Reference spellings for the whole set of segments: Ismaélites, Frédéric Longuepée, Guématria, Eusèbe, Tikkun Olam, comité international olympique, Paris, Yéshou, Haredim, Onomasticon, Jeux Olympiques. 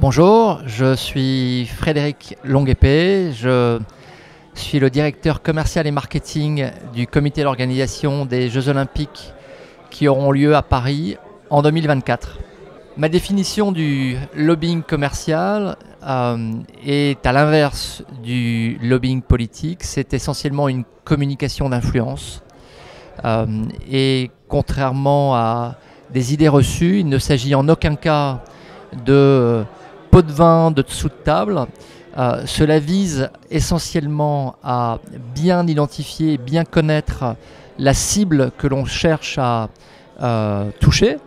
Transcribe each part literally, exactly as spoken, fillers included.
Bonjour, je suis Frédéric Longuepée, je suis le directeur commercial et marketing du comité d'organisation des Jeux Olympiques qui auront lieu à Paris en deux mille vingt-quatre. Ma définition du lobbying commercial euh, est à l'inverse du lobbying politique, c'est essentiellement une communication d'influence euh, et contrairement à des idées reçues, il ne s'agit en aucun cas de pot de vin, de dessous de table. Euh, cela vise essentiellement à bien identifier, bien connaître la cible que l'on cherche à euh, toucher.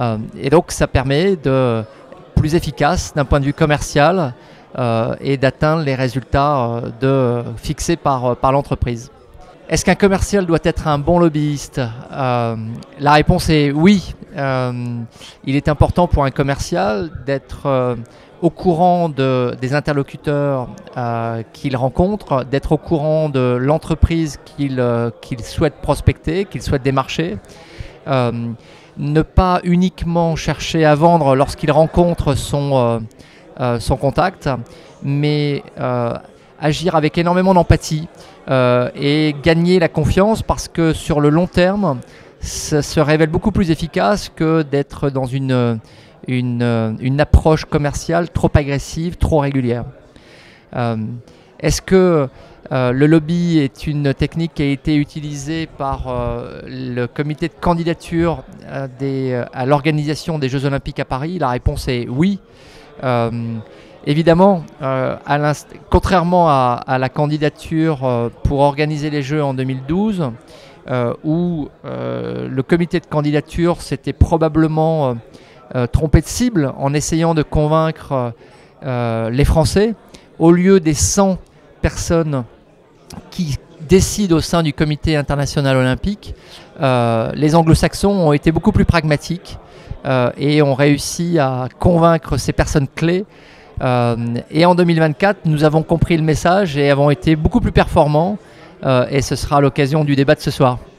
Euh, et donc ça permet de plus efficace d'un point de vue commercial euh, et d'atteindre les résultats de, fixés par, par l'entreprise. Est-ce qu'un commercial doit être un bon lobbyiste ? Euh, la réponse est oui. Euh, il est important pour un commercial d'être euh, au courant de, des interlocuteurs euh, qu'il rencontre, d'être au courant de l'entreprise qu'il euh, qu'il souhaite prospecter, qu'il souhaite démarcher. Euh, ne pas uniquement chercher à vendre lorsqu'il rencontre son, euh, euh, son contact, mais euh, agir avec énormément d'empathie euh, et gagner la confiance parce que sur le long terme, ça se révèle beaucoup plus efficace que d'être dans une, une, une approche commerciale trop agressive, trop régulière. Euh, Est-ce que euh, le lobby est une technique qui a été utilisée par euh, le comité de candidature à, à l'organisation des Jeux Olympiques à Paris? La réponse est oui. Euh, évidemment, euh, à contrairement à, à la candidature euh, pour organiser les Jeux en deux mille douze, Euh, où euh, le comité de candidature s'était probablement euh, euh, trompé de cible en essayant de convaincre euh, les Français. Au lieu des cent personnes qui décident au sein du comité international olympique, euh, les anglo-saxons ont été beaucoup plus pragmatiques euh, et ont réussi à convaincre ces personnes clés. Euh, et en deux mille vingt-quatre, nous avons compris le message et avons été beaucoup plus performants. Euh, et ce sera l'occasion du débat de ce soir.